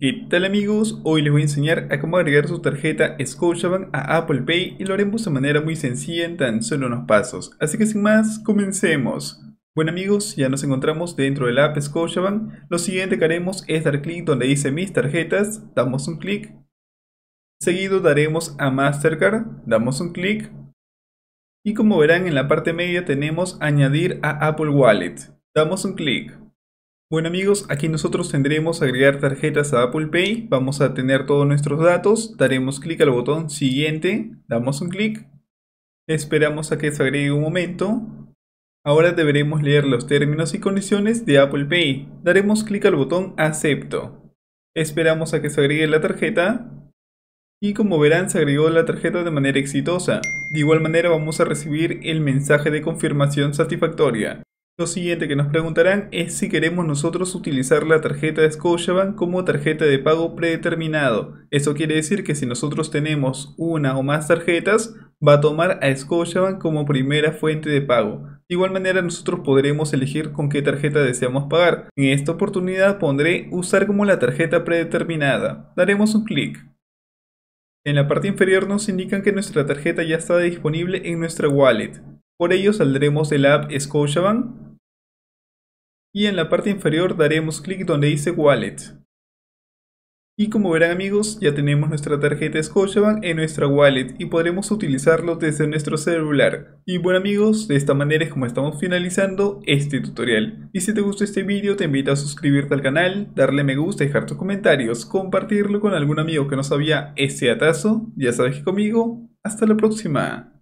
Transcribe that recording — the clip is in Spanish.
¿Qué tal amigos? Hoy les voy a enseñar a cómo agregar su tarjeta Scotiabank a Apple Pay y lo haremos de manera muy sencilla en tan solo unos pasos. Así que sin más, comencemos. Bueno amigos, ya nos encontramos dentro de la app Scotiabank. Lo siguiente que haremos es dar clic donde dice mis tarjetas, damos un clic. Seguido daremos a Mastercard, damos un clic. Y como verán en la parte media tenemos añadir a Apple Wallet, damos un clic. Bueno amigos, aquí nosotros tendremos agregar tarjetas a Apple Pay, vamos a tener todos nuestros datos, daremos clic al botón siguiente, damos un clic, esperamos a que se agregue un momento, ahora deberemos leer los términos y condiciones de Apple Pay, daremos clic al botón acepto, esperamos a que se agregue la tarjeta y como verán se agregó la tarjeta de manera exitosa, de igual manera vamos a recibir el mensaje de confirmación satisfactoria. Lo siguiente que nos preguntarán es si queremos nosotros utilizar la tarjeta de Scotiabank como tarjeta de pago predeterminado. Eso quiere decir que si nosotros tenemos una o más tarjetas, va a tomar a Scotiabank como primera fuente de pago. De igual manera nosotros podremos elegir con qué tarjeta deseamos pagar. En esta oportunidad pondré usar como la tarjeta predeterminada. Daremos un clic. En la parte inferior nos indican que nuestra tarjeta ya está disponible en nuestra wallet. Por ello saldremos de la app Scotiabank. Y en la parte inferior daremos clic donde dice Wallet. Y como verán amigos, ya tenemos nuestra tarjeta Scotiabank en nuestra Wallet y podremos utilizarlo desde nuestro celular. Y bueno amigos, de esta manera es como estamos finalizando este tutorial. Y si te gustó este vídeo, te invito a suscribirte al canal, darle me gusta, dejar tus comentarios, compartirlo con algún amigo que no sabía este datazo. Ya sabes que conmigo, hasta la próxima.